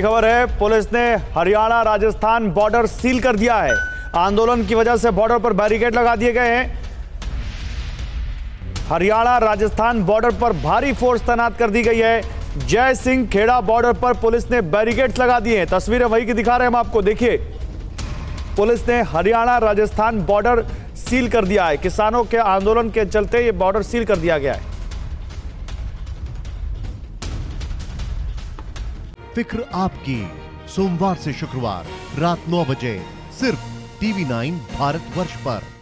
खबर है, पुलिस ने हरियाणा राजस्थान बॉर्डर सील कर दिया है। आंदोलन की वजह से बॉर्डर पर बैरिकेड लगा दिए गए हैं। हरियाणा राजस्थान बॉर्डर पर भारी फोर्स तैनात कर दी गई है। जयसिंह खेड़ा बॉर्डर पर पुलिस ने बैरिकेड्स लगा दिए हैं। तस्वीरें वही की दिखा रहे हैं हम आपको। देखिए, पुलिस ने हरियाणा राजस्थान बॉर्डर सील कर दिया है। किसानों के आंदोलन के चलते ये बॉर्डर सील कर दिया गया है। फिक्र आपकी, सोमवार से शुक्रवार रात 9 बजे सिर्फ TV9 भारतवर्ष पर।